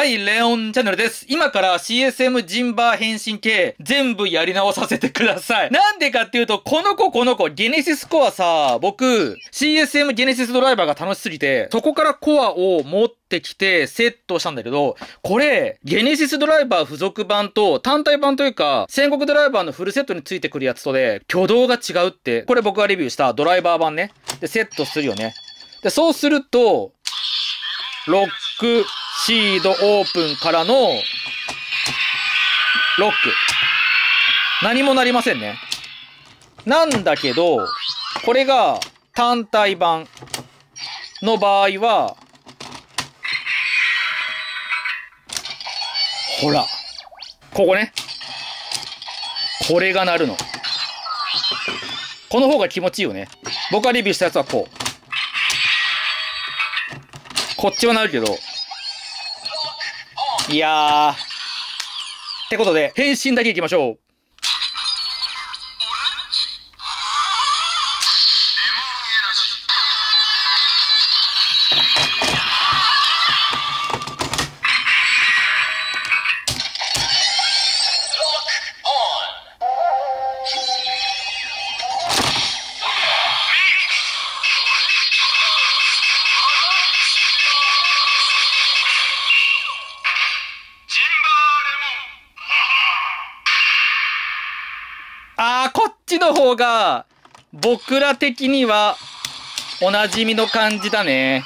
はい、レオンチャンネルです。今から CSM ジンバー変身系全部やり直させてください。なんでかっていうと、この子、ゲネシスコアさ、僕、CSM ゲネシスドライバーが楽しすぎて、そこからコアを持ってきてセットしたんだけど、これ、ゲネシスドライバー付属版と単体版というか、戦国ドライバーのフルセットについてくるやつとで、挙動が違うって、これ僕がレビューしたドライバー版ね。で、セットするよね。で、そうすると、ロック、シードオープンからの、ロック。何もなりませんね。なんだけど、これが単体版の場合は、ほら、ここね。これが鳴るの。この方が気持ちいいよね。僕がレビューしたやつはこう。こっちはなるけど。いやー。ってことで、変身だけいきましょう。の方が僕ら的にはおなじみの感じだね。